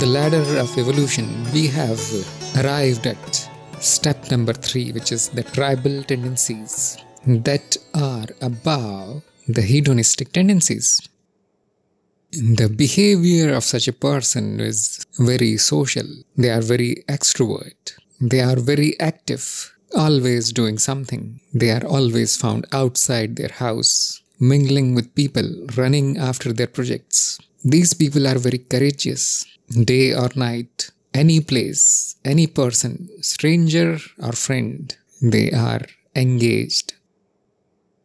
the ladder of evolution, we have arrived at step number 3, which is the tribal tendencies that are above the hedonistic tendencies. The behavior of such a person is very social. They are very extrovert. They are very active, always doing something. They are always found outside their house, mingling with people, running after their projects. These people are very courageous, day or night, any place, any person, stranger or friend. They are engaged.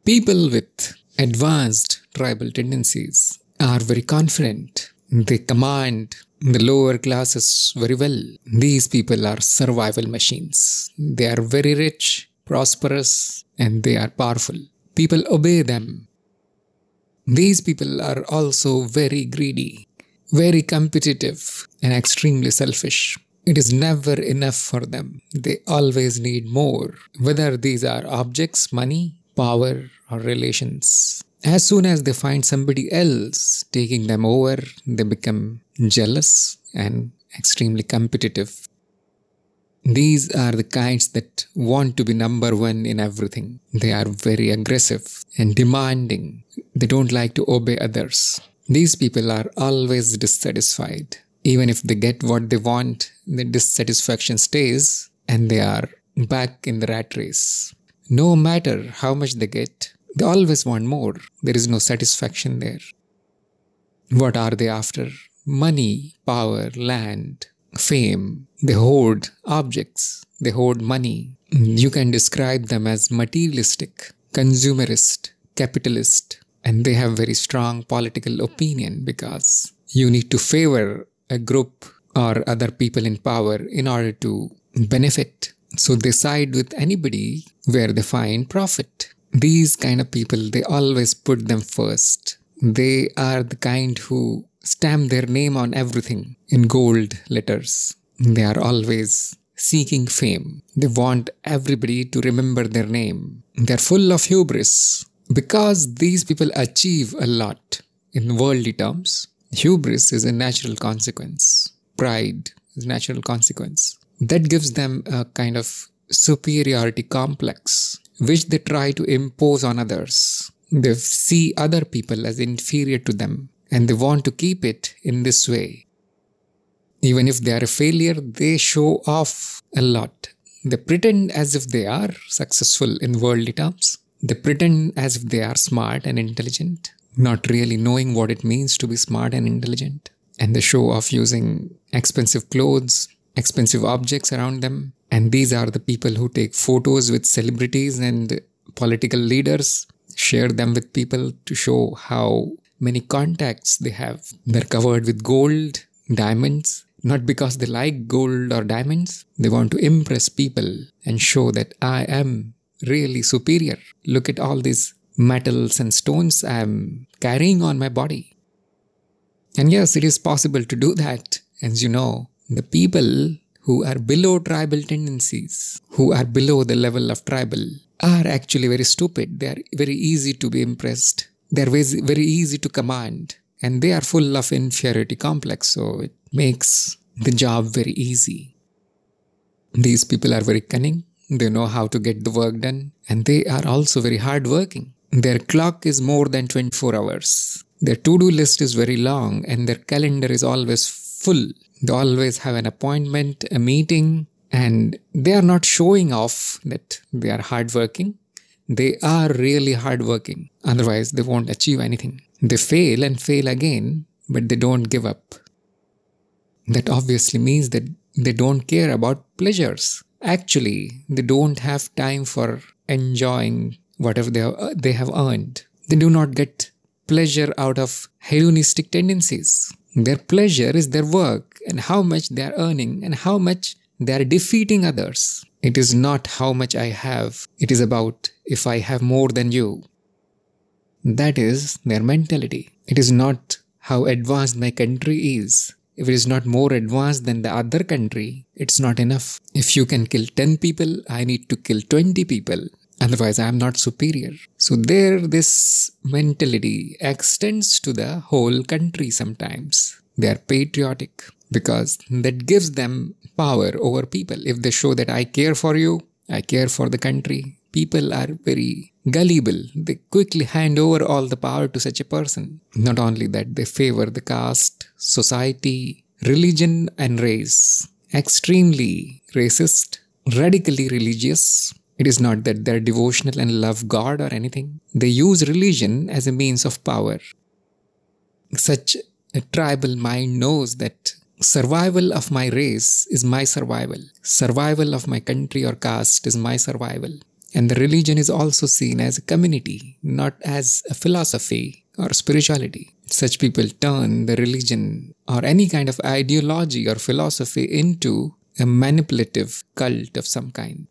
People with advanced tribal tendencies are very confident. They command the lower classes very well. These people are survival machines. They are very rich, prosperous, and they are powerful. People obey them. These people are also very greedy, very competitive, and extremely selfish. It is never enough for them. They always need more, whether these are objects, money, power, or relations. As soon as they find somebody else taking them over, they become jealous and extremely competitive. These are the kinds that want to be number one in everything. They are very aggressive and demanding. They don't like to obey others. These people are always dissatisfied. Even if they get what they want, the dissatisfaction stays and they are back in the rat race. No matter how much they get, they always want more. There is no satisfaction there. What are they after? Money, power, land, fame. They hoard objects. They hoard money. You can describe them as materialistic, consumerist, capitalist. And they have very strong political opinion because you need to favor a group or other people in power in order to benefit. So they side with anybody where they find profit. These kind of people, they always put them first. They are the kind who stamp their name on everything in gold letters. They are always seeking fame. They want everybody to remember their name. They are full of hubris. Because these people achieve a lot in worldly terms, hubris is a natural consequence. Pride is a natural consequence. That gives them a kind of superiority complex, which they try to impose on others. They see other people as inferior to them and they want to keep it in this way. Even if they are a failure, they show off a lot. They pretend as if they are successful in worldly terms. They pretend as if they are smart and intelligent, not really knowing what it means to be smart and intelligent. And they show off using expensive clothes, expensive objects around them. And these are the people who take photos with celebrities and political leaders, share them with people to show how many contacts they have. They're covered with gold, diamonds, not because they like gold or diamonds. They want to impress people and show that I am really superior. Look at all these metals and stones I am carrying on my body. And yes, it is possible to do that. As you know, the people who are below tribal tendencies, who are below the level of tribal, are actually very stupid. They are very easy to be impressed. They are very easy to command. And they are full of inferiority complex, so it makes the job very easy. These people are very cunning. They know how to get the work done. And they are also very hardworking. Their clock is more than 24 hours. Their to-do list is very long and their calendar is always full. They always have an appointment, a meeting, and they are not showing off that they are hardworking. They are really hardworking. Otherwise, they won't achieve anything. They fail and fail again, but they don't give up. That obviously means that they don't care about pleasures. Actually, they don't have time for enjoying whatever they have earned. They do not get pleasure out of hedonistic tendencies. Their pleasure is their work and how much they are earning and how much they are defeating others. It is not how much I have. It is about if I have more than you. That is their mentality. It is not how advanced my country is. If it is not more advanced than the other country, it's not enough. If you can kill 10 people, I need to kill 20 people. Otherwise, I am not superior. So there, this mentality extends to the whole country sometimes. They are patriotic. because that gives them power over people. If they show that I care for you, I care for the country, people are very gullible. They quickly hand over all the power to such a person. Not only that, they favor the caste, society, religion and race. Extremely racist, radically religious. It is not that they're devotional and love God or anything. They use religion as a means of power. Such a tribal mind knows that survival of my race is my survival. Survival of my country or caste is my survival. And the religion is also seen as a community, not as a philosophy or spirituality. Such people turn the religion or any kind of ideology or philosophy into a manipulative cult of some kind.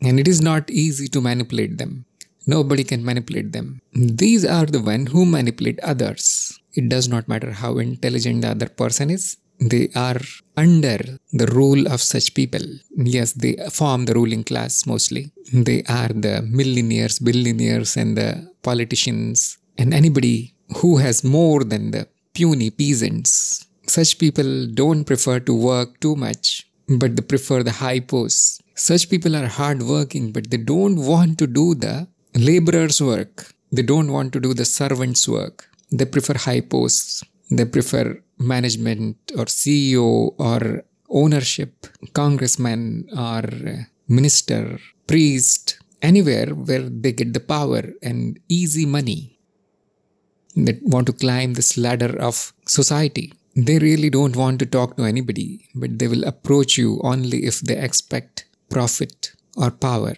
And it is not easy to manipulate them. Nobody can manipulate them. These are the ones who manipulate others. It does not matter how intelligent the other person is. They are under the rule of such people. Yes, they form the ruling class mostly. They are the millionaires, billionaires and the politicians and anybody who has more than the puny peasants. Such people don't prefer to work too much, but they prefer the high posts. Such people are hardworking, but they don't want to do the laborer's work. They don't want to do the servant's work. They prefer high posts. They prefer management or CEO or ownership, congressman or minister, priest, anywhere where they get the power and easy money. They want to climb this ladder of society. They really don't want to talk to anybody, but they will approach you only if they expect profit or power.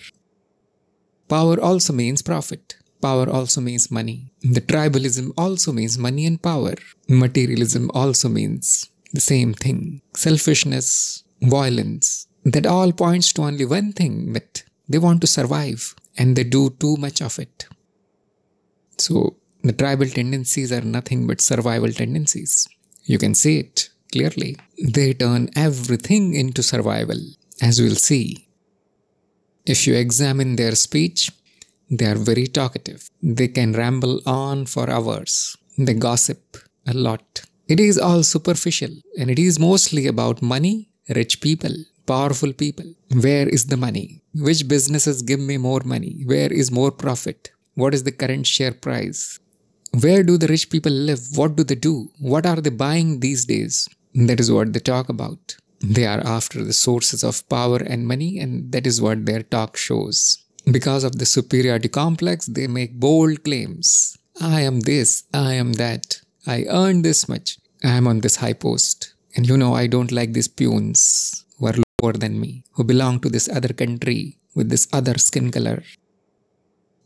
Power also means profit. Power also means money. The tribalism also means money and power. Materialism also means the same thing. Selfishness, violence, that all points to only one thing, that they want to survive and they do too much of it. So the tribal tendencies are nothing but survival tendencies. You can see it clearly. They turn everything into survival. As we'll see, if you examine their speech, they are very talkative. They can ramble on for hours. They gossip a lot. It is all superficial and it is mostly about money, rich people, powerful people. Where is the money? Which businesses give me more money? Where is more profit? What is the current share price? Where do the rich people live? What do they do? What are they buying these days? That is what they talk about. They are after the sources of power and money, and that is what their talk shows. Because of the superiority complex, they make bold claims. I am this, I am that, I earn this much, I am on this high post. And you know, I don't like these peons who are lower than me, who belong to this other country with this other skin color.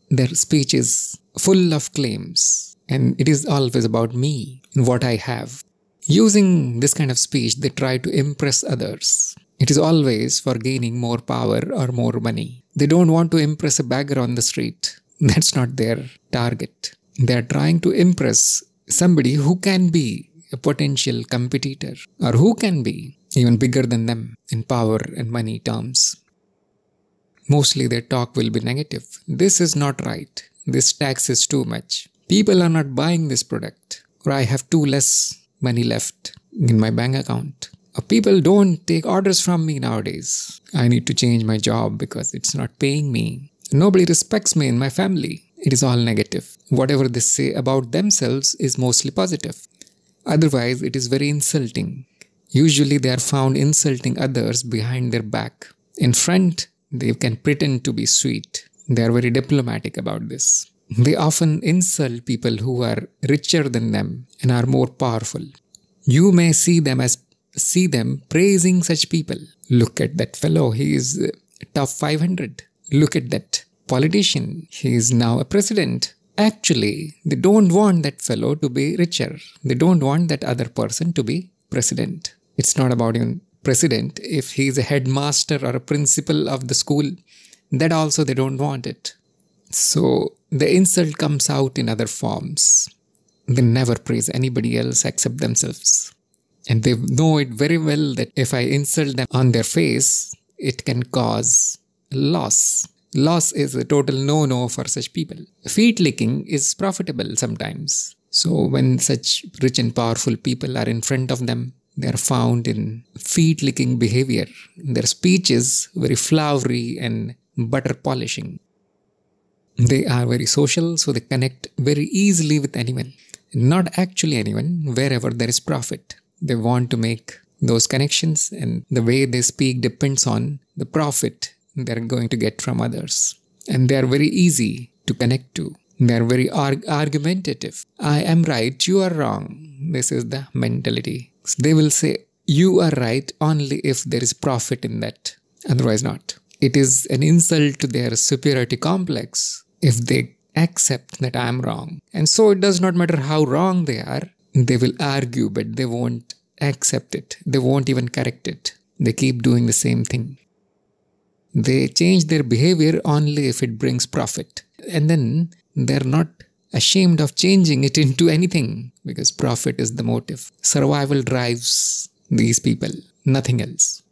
Their speech is full of claims, and it is always about me and what I have. Using this kind of speech, they try to impress others. It is always for gaining more power or more money. They don't want to impress a beggar on the street. That's not their target. They are trying to impress somebody who can be a potential competitor or who can be even bigger than them in power and money terms. Mostly their talk will be negative. This is not right. This tax is too much. People are not buying this product. Or I have too less money left in my bank account. People don't take orders from me nowadays. I need to change my job because it's not paying me. Nobody respects me in my family. It is all negative. Whatever they say about themselves is mostly positive. Otherwise, it is very insulting. Usually they are found insulting others behind their back. In front, they can pretend to be sweet. They are very diplomatic about this. They often insult people who are richer than them and are more powerful. You may see them praising such people. Look at that fellow, he is top 500. Look at that politician, he is now a president. Actually, they don't want that fellow to be richer. They don't want that other person to be president. It's not about even president. If he is a headmaster or a principal of the school, that also they don't want it. So the insult comes out in other forms. They never praise anybody else except themselves. And they know it very well that if I insult them on their face, it can cause loss. Loss is a total no-no for such people. Feet licking is profitable sometimes. So when such rich and powerful people are in front of them, They are found in feet-licking behavior. Their speech is very flowery and butter-polishing. They are very social, so they connect very easily with anyone. Not actually anyone, wherever there is profit. They want to make those connections, and the way they speak depends on the profit they are going to get from others. And they are very easy to connect to. They are very argumentative. I am right, you are wrong. This is the mentality. So they will say, you are right only if there is profit in that. Otherwise not. It is an insult to their superiority complex if they accept that I am wrong. And so it does not matter how wrong they are. They will argue, but they won't accept it. They won't even correct it. They keep doing the same thing. They change their behavior only if it brings profit. And then they are not ashamed of changing it into anything, because profit is the motive. Survival drives these people, nothing else.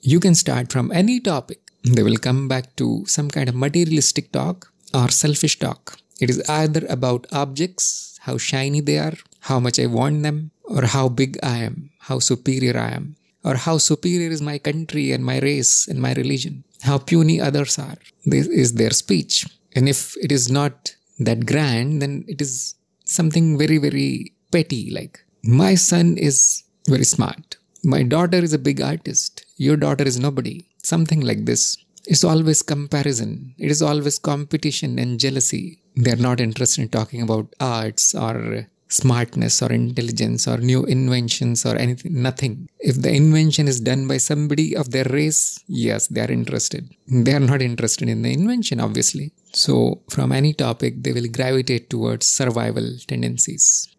You can start from any topic. They will come back to some kind of materialistic talk or selfish talk. It is either about objects, how shiny they are, how much I want them, or how big I am, how superior I am, or how superior is my country and my race and my religion, how puny others are. This is their speech. And if it is not that grand, then it is something very, very petty, like, my son is very smart. My daughter is a big artist. Your daughter is nobody. Something like this. It's always comparison. It is always competition and jealousy. They are not interested in talking about arts or smartness or intelligence or new inventions or anything, nothing. If the invention is done by somebody of their race, yes, they are interested. They are not interested in the invention, obviously. So, from any topic, they will gravitate towards survival tendencies.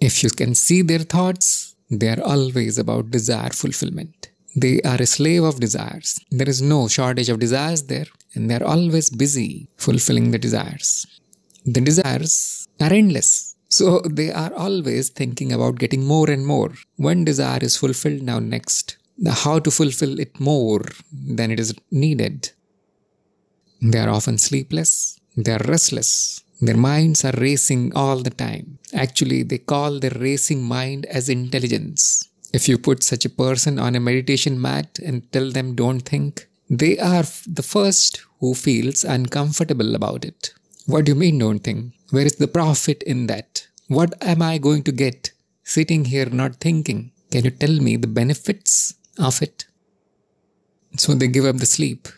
If you can see their thoughts, they are always about desire fulfillment. They are a slave of desires. There is no shortage of desires there, and they are always busy fulfilling the desires. The desires are endless. So they are always thinking about getting more and more. One desire is fulfilled, now next. Now how to fulfill it more than it is needed. They are often sleepless. They are restless. Their minds are racing all the time. Actually, they call their racing mind as intelligence. If you put such a person on a meditation mat and tell them don't think, they are the first who feels uncomfortable about it. What do you mean don't think? Where is the profit in that? What am I going to get sitting here not thinking? Can you tell me the benefits of it? So they give up the sleep.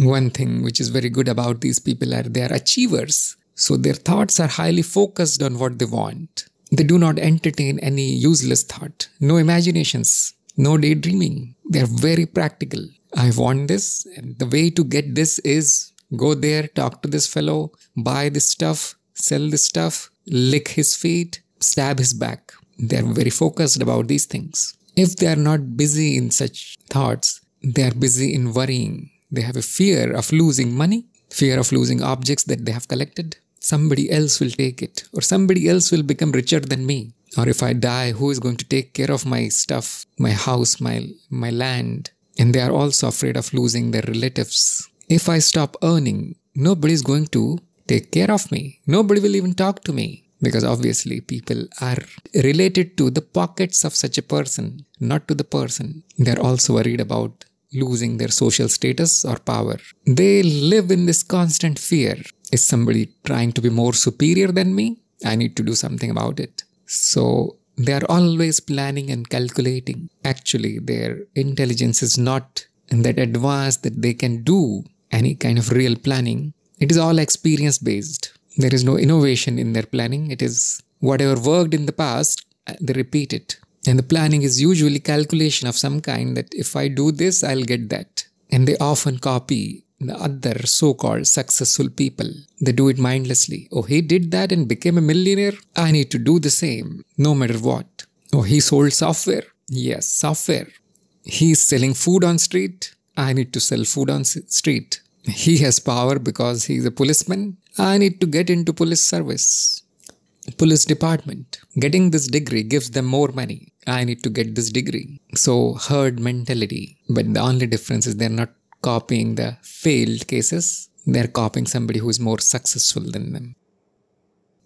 One thing which is very good about these people are they are achievers. So their thoughts are highly focused on what they want. They do not entertain any useless thought. No imaginations. No daydreaming. They are very practical. I want this, and the way to get this is go there, talk to this fellow, buy this stuff, sell this stuff, lick his feet, stab his back. They are very focused about these things. If they are not busy in such thoughts, they are busy in worrying. They have a fear of losing money, fear of losing objects that they have collected. Somebody else will take it, or somebody else will become richer than me. Or if I die, who is going to take care of my stuff, my house, my land? And they are also afraid of losing their relatives. If I stop earning, nobody is going to take care of me. Nobody will even talk to me, because obviously people are related to the pockets of such a person, not to the person. They are also worried about losing their social status or power. They live in this constant fear. Is somebody trying to be more superior than me? I need to do something about it. So they are always planning and calculating. Actually, their intelligence is not that advanced that they can do any kind of real planning. It is all experience-based. There is no innovation in their planning. It is whatever worked in the past, they repeat it. And the planning is usually calculation of some kind, that if I do this, I'll get that. And they often copy the other so-called successful people. They do it mindlessly. Oh, he did that and became a millionaire. I need to do the same, no matter what. Oh, he sold software. Yes, software. He is selling food on street. I need to sell food on street. He has power because he is a policeman. I need to get into police service, police department. Getting this degree gives them more money. I need to get this degree. So herd mentality. But the only difference is they are not copying the failed cases. They are copying somebody who is more successful than them.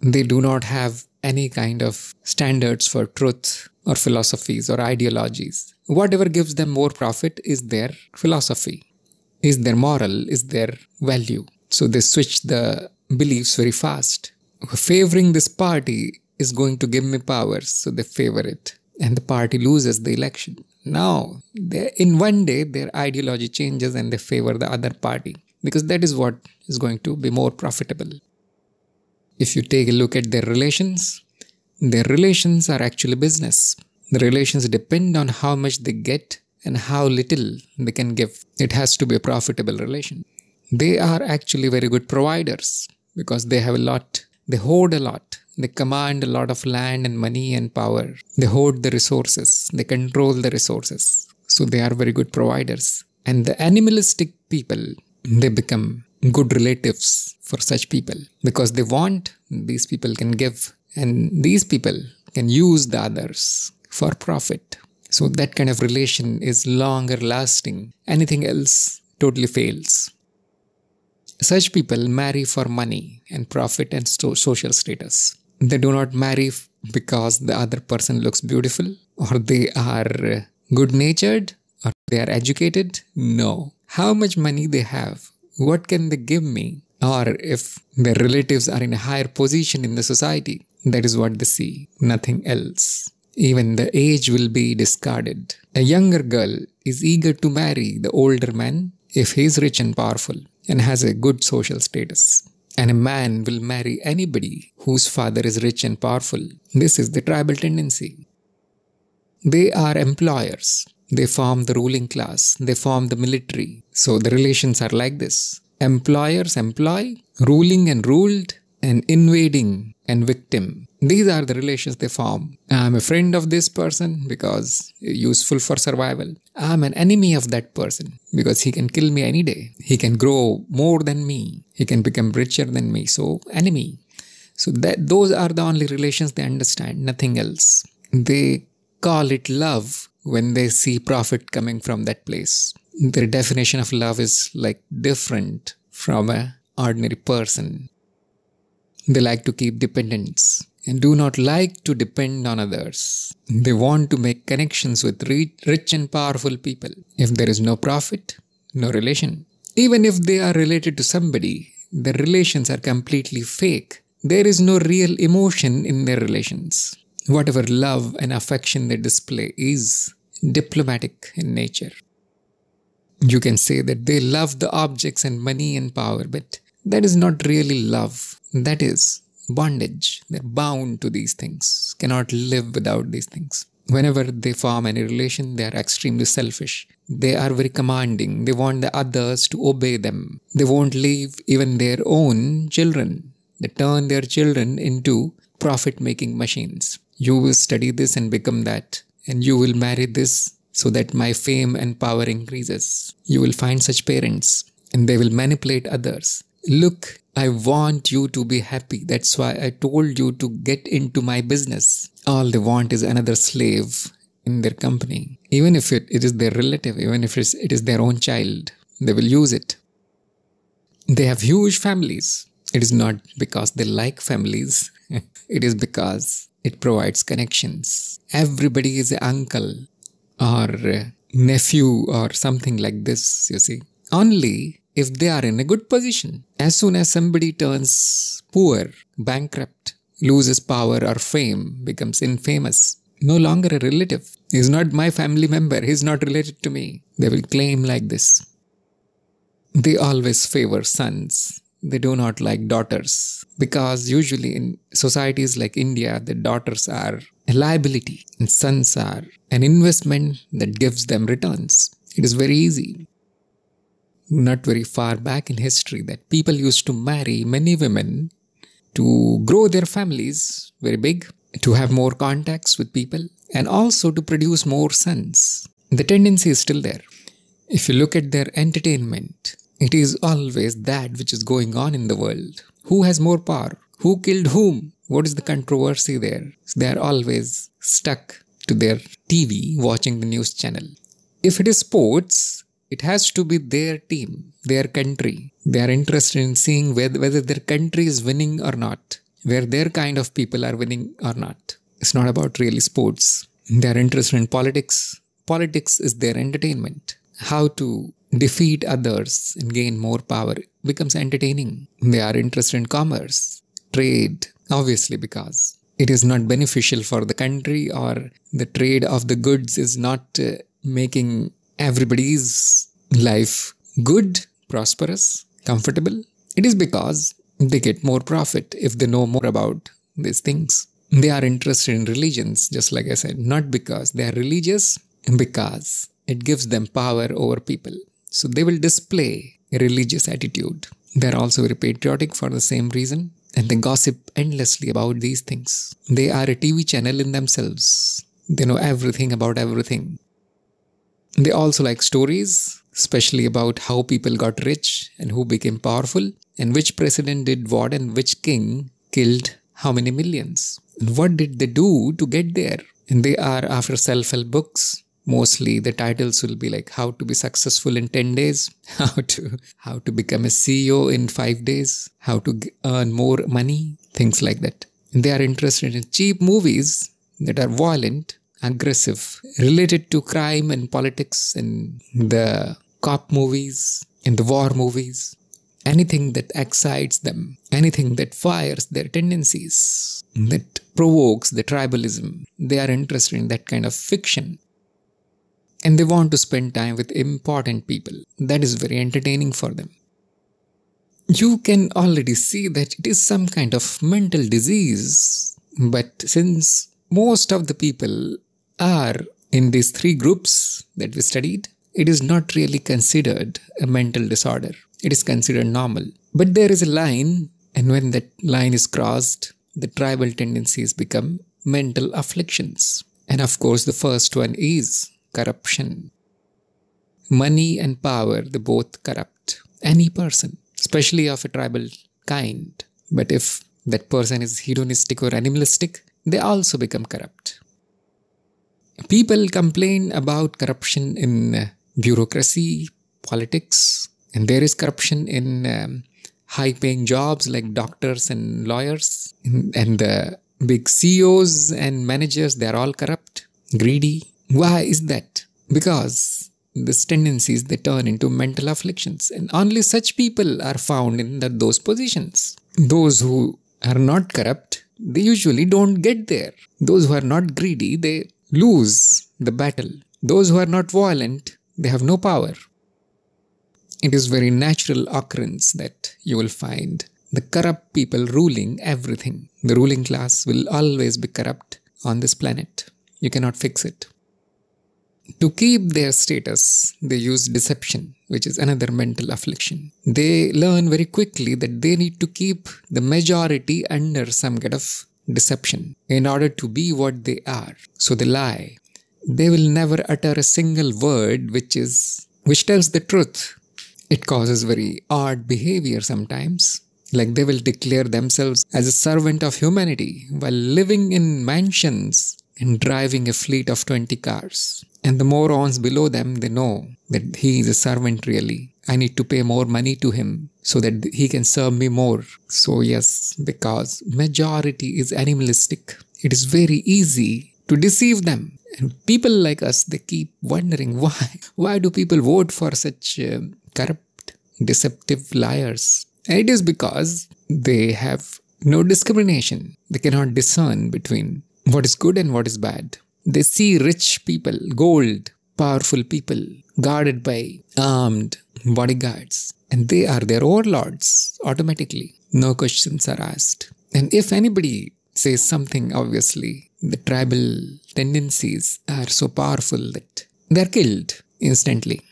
They do not have any kind of standards for truth. or philosophies or ideologies. Whatever gives them more profit is their philosophy, is their moral, is their value. So they switch the beliefs very fast. Favoring this party is going to give me powers, so they favor it. And the party loses the election. Now, in one day, their ideology changes and they favor the other party, because that is what is going to be more profitable. If you take a look at their relations are actually business. The relations depend on how much they get and how little they can give. It has to be a profitable relation. They are actually very good providers because they have a lot, they hoard a lot, they command a lot of land and money and power. They hoard the resources, they control the resources. So they are very good providers. And the animalistic people, they become good relatives for such people because they want, these people can give, and these people can use the others for profit. So that kind of relation is longer lasting. Anything else totally fails. Such people marry for money and profit and social status. They do not marry because the other person looks beautiful or they are good-natured or they are educated. No. How much money they have? What can they give me? Or if their relatives are in a higher position in the society, that is what they see, nothing else. Even the age will be discarded. A younger girl is eager to marry the older man if he is rich and powerful and has a good social status. And a man will marry anybody whose father is rich and powerful. This is the tribal tendency. They are employers. They form the ruling class. They form the military. So the relations are like this. Employers employ, ruling and ruled, and invading and victim. These are the relations they form. I'm a friend of this person because useful for survival. I'm an enemy of that person because he can kill me any day. He can grow more than me. He can become richer than me. So enemy. So those are the only relations they understand, nothing else. They call it love when they see profit coming from that place. Their definition of love is like different from an ordinary person. They like to keep dependence and do not like to depend on others. They want to make connections with rich and powerful people. If there is no profit, no relation. Even if they are related to somebody, their relations are completely fake. There is no real emotion in their relations. Whatever love and affection they display is diplomatic in nature. You can say that they love the objects and money and power, but that is not really love. That is bondage. They're bound to these things, cannot live without these things. Whenever they form any relation, they are extremely selfish. They are very commanding. They want the others to obey them. They won't leave even their own children. They turn their children into profit-making machines. You will study this and become that, and you will marry this so that my fame and power increases. You will find such parents, and they will manipulate others. Look, I want you to be happy. That's why I told you to get into my business. All they want is another slave in their company. Even if it is their relative, even if it is their own child, they will use it. They have huge families. It is not because they like families. It is because it provides connections. Everybody is an uncle or nephew or something like this, you see. Only if they are in a good position. As soon as somebody turns poor, bankrupt, loses power or fame, becomes infamous, no longer a relative. He's not my family member. He's not related to me. They will claim like this. They always favor sons. They do not like daughters because usually in societies like India, the daughters are a liability and sons are an investment that gives them returns. It is very easy. Not very far back in history that people used to marry many women to grow their families very big, to have more contacts with people and also to produce more sons. The tendency is still there. If you look at their entertainment, it is always that which is going on in the world. Who has more power? Who killed whom? What is the controversy there? So they are always stuck to their TV watching the news channel. If it is sports, it has to be their team, their country. They are interested in seeing whether their country is winning or not, where their kind of people are winning or not. It's not about really sports. Their interest in politics. Politics is their entertainment. How to defeat others and gain more power becomes entertaining. They are interested in commerce, trade, obviously because it is not beneficial for the country or the trade of the goods is not making everybody's life good, prosperous, comfortable. It is because they get more profit if they know more about these things. They are interested in religions, just like I said, not because they are religious, because it gives them power over people. So they will display a religious attitude. They are also very patriotic for the same reason, and they gossip endlessly about these things. They are a TV channel in themselves. They know everything about everything. They also like stories, especially about how people got rich and who became powerful, and which president did what and which king killed how many millions. And what did they do to get there? And they are after self-help books. Mostly the titles will be like how to be successful in 10 days, how to become a CEO in 5 days, how to earn more money, things like that. And they are interested in cheap movies that are violent, aggressive, related to crime and politics and the cop movies and the war movies. Anything that excites them, anything that fires their tendencies, that provokes the tribalism. They are interested in that kind of fiction. And they want to spend time with important people. That is very entertaining for them. You can already see that it is some kind of mental disease. But since most of the people are in these three groups that we studied, it is not really considered a mental disorder. It is considered normal. But there is a line, and when that line is crossed, the tribal tendencies become mental afflictions. And of course, the first one is corruption. Money and power, they both corrupt any person, especially of a tribal kind. But if that person is hedonistic or animalistic, they also become corrupt. People complain about corruption in bureaucracy, politics, and there is corruption in high-paying jobs like doctors and lawyers. And the big CEOs and managers, they are all corrupt, greedy. Why is that? Because these tendencies, they turn into mental afflictions. And only such people are found in those positions. Those who are not corrupt, they usually don't get there. Those who are not greedy, they lose the battle. Those who are not violent, they have no power. It is very natural occurrence that you will find the corrupt people ruling everything. The ruling class will always be corrupt on this planet. You cannot fix it. To keep their status, they use deception, which is another mental affliction. They learn very quickly that they need to keep the majority under some kind of deception in order to be what they are. So they lie. They will never utter a single word which tells the truth. It causes very odd behavior sometimes. Like they will declare themselves as a servant of humanity while living in mansions and driving a fleet of 20 cars. And the morons below them, they know that he is a servant really. I need to pay more money to him so that he can serve me more. So yes, because majority is animalistic, it is very easy to deceive them. And people like us, they keep wondering why do people vote for such corrupt, deceptive liars? And it is because they have no discrimination. They cannot discern between what is good and what is bad. They see rich people, gold, powerful people, guarded by armed bodyguards. And they are their overlords automatically. No questions are asked. And if anybody says something, obviously, the tribal tendencies are so powerful that they are killed instantly.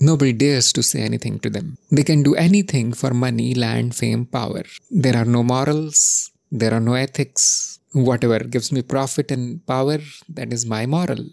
Nobody dares to say anything to them. They can do anything for money, land, fame, power. There are no morals. There are no ethics. Whatever gives me profit and power, that is my moral.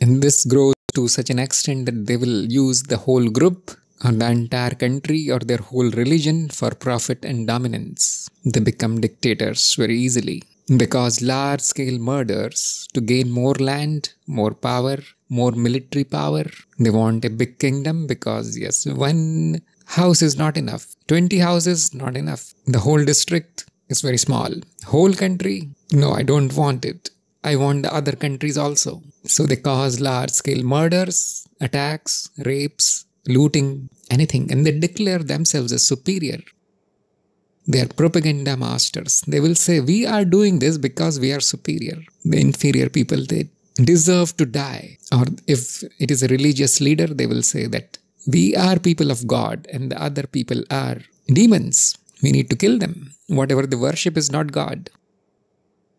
And this grows to such an extent that they will use the whole group or the entire country or their whole religion for profit and dominance. They become dictators very easily. They cause large-scale murders to gain more land, more power, more military power. They want a big kingdom because, yes, one house is not enough. 20 houses, not enough. The whole district, it's very small. Whole country? No, I don't want it. I want the other countries also. So they cause large-scale murders, attacks, rapes, looting, anything, and they declare themselves as superior. They are propaganda masters. They will say, we are doing this because we are superior. The inferior people, they deserve to die. Or if it is a religious leader, they will say that we are people of God and the other people are demons. We need to kill them. Whatever they worship is not God.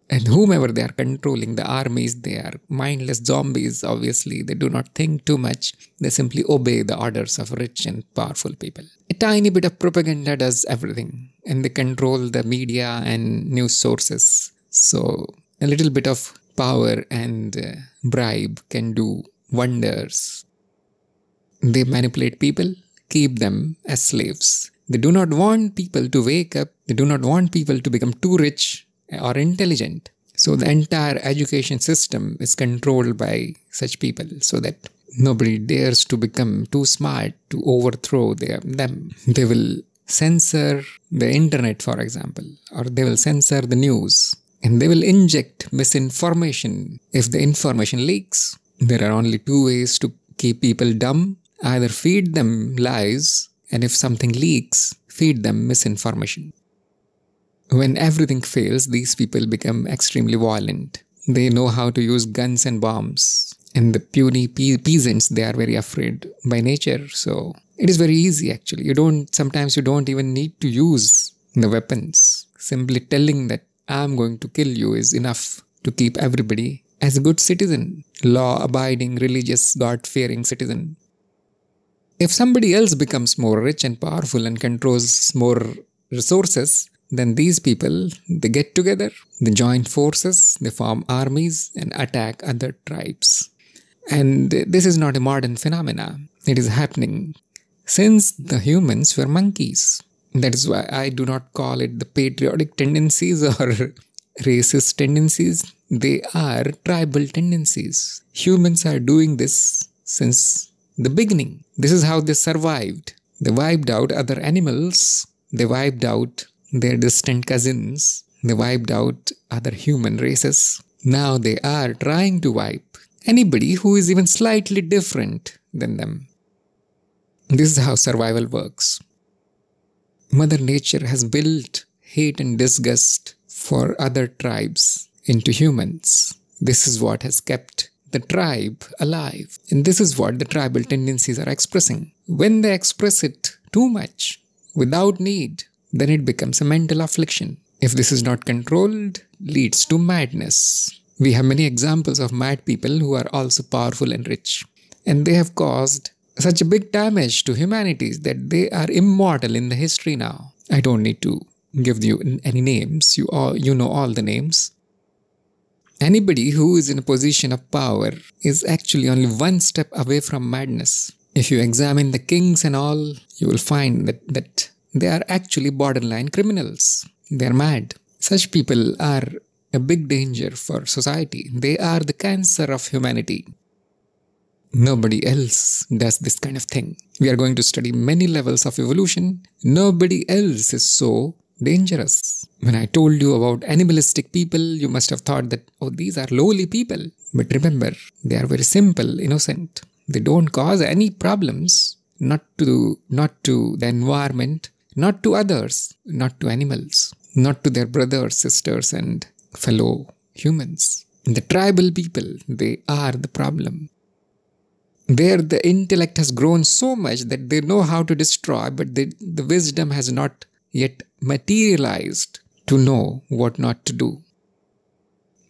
And whomever they are controlling, the armies, they are mindless zombies, obviously. They do not think too much. They simply obey the orders of rich and powerful people. A tiny bit of propaganda does everything. And they control the media and news sources. So a little bit of power and bribe can do wonders. They manipulate people, keep them as slaves. They do not want people to wake up. They do not want people to become too rich or intelligent. So the entire education system is controlled by such people so that nobody dares to become too smart to overthrow them. They will censor the internet, for example, or they will censor the news, and they will inject misinformation if the information leaks. There are only two ways to keep people dumb. Either feed them lies, and if something leaks, feed them misinformation. When everything fails, these people become extremely violent. They know how to use guns and bombs. And the puny peasants, they are very afraid by nature. So it is very easy actually. Sometimes you don't even need to use the weapons. Simply telling that I'm going to kill you is enough to keep everybody as a good citizen. Law-abiding, religious, God-fearing citizen. If somebody else becomes more rich and powerful and controls more resources, then these people, they get together, they join forces, they form armies and attack other tribes. And this is not a modern phenomena. It is happening since the humans were monkeys. That is why I do not call it the patriotic tendencies or racist tendencies. They are tribal tendencies. Humans are doing this since the beginning. This is how they survived. They wiped out other animals. They wiped out their distant cousins. They wiped out other human races. Now they are trying to wipe anybody who is even slightly different than them. This is how survival works. Mother Nature has built hate and disgust for other tribes into humans. This is what has kept the tribe alive. And this is what the tribal tendencies are expressing. When they express it too much, without need, then it becomes a mental affliction. If this is not controlled, leads to madness. We have many examples of mad people who are also powerful and rich. And they have caused such a big damage to humanity that they are immortal in the history now. I don't need to give you any names. You know all the names. Anybody who is in a position of power is actually only one step away from madness. If you examine the kings and all, you will find that they are actually borderline criminals. They are mad. Such people are a big danger for society. They are the cancer of humanity. Nobody else does this kind of thing. We are going to study many levels of evolution. Nobody else is so dangerous. When I told you about animalistic people, you must have thought that, oh, these are lowly people. But remember, they are very simple, innocent. They don't cause any problems, not to the environment, not to others, not to animals, not to their brothers, sisters, and fellow humans. The tribal people, they are the problem. There the intellect has grown so much that they know how to destroy, but the wisdom has not yet materialized to know what not to do.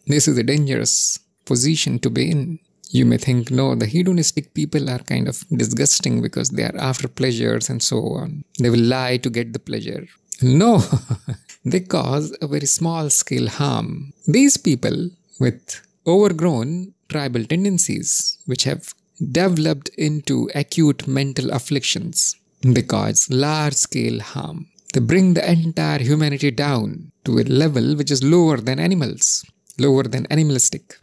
This is a dangerous position to be in. You may think, no, the hedonistic people are kind of disgusting because they are after pleasures and so on. They will lie to get the pleasure. No, they cause a very small scale harm. These people with overgrown tribal tendencies, which have developed into acute mental afflictions, they cause large scale harm. They bring the entire humanity down to a level which is lower than animals, lower than animalistic.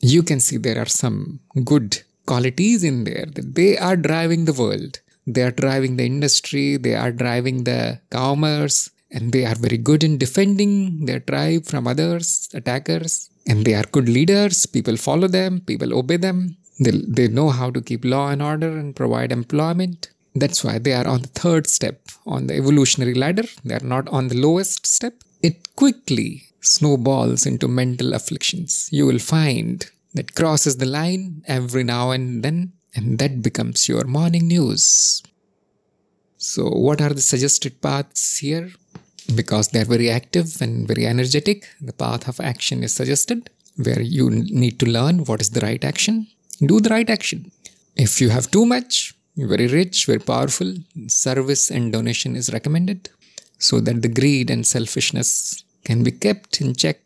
You can see there are some good qualities in there. They are driving the world. They are driving the industry. They are driving the commerce. And they are very good in defending their tribe from others, attackers. And they are good leaders, people follow them, people obey them. They know how to keep law and order and provide employment. That's why they are on the third step on the evolutionary ladder. They are not on the lowest step. It quickly snowballs into mental afflictions. You will find that crosses the line every now and then, and that becomes your morning news. So what are the suggested paths here? Because they are very active and very energetic, the path of action is suggested, where you need to learn what is the right action. Do the right action. If you have too much, you're very rich, very powerful, service and donation is recommended, so that the greed and selfishness can be kept in check.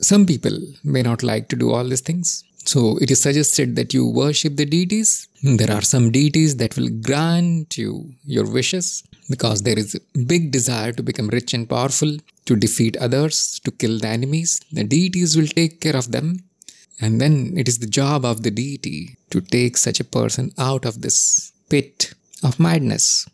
Some people may not like to do all these things. So it is suggested that you worship the deities. There are some deities that will grant you your wishes, because there is a big desire to become rich and powerful, to defeat others, to kill the enemies. The deities will take care of them. And then it is the job of the deity to take such a person out of this pit of madness.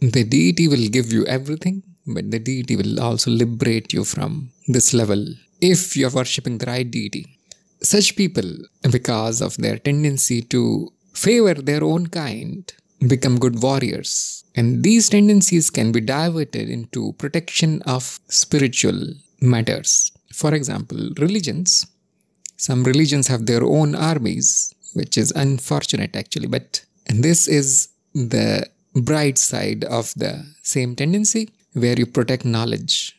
The deity will give you everything, but the deity will also liberate you from this level if you are worshipping the right deity. Such people, because of their tendency to favor their own kind, become good warriors. And these tendencies can be diverted into protection of spiritual matters. For example, religions. Some religions have their own armies, which is unfortunate actually. But this is the bright side of the same tendency, where you protect knowledge.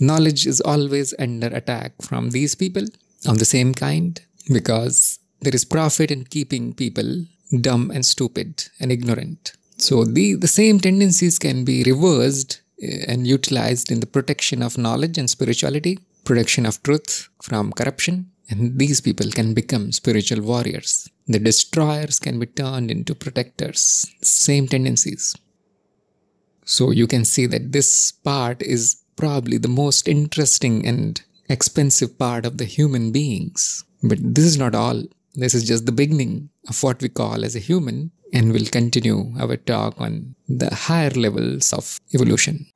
Knowledge is always under attack from these people of the same kind, because there is profit in keeping people dumb and stupid and ignorant. So the same tendencies can be reversed and utilized in the protection of knowledge and spirituality, protection of truth from corruption, and these people can become spiritual warriors. The destroyers can be turned into protectors, same tendencies. So you can see that this part is probably the most interesting and expensive part of the human beings. But this is not all. This is just the beginning of what we call as a human, and we'll continue our talk on the higher levels of evolution.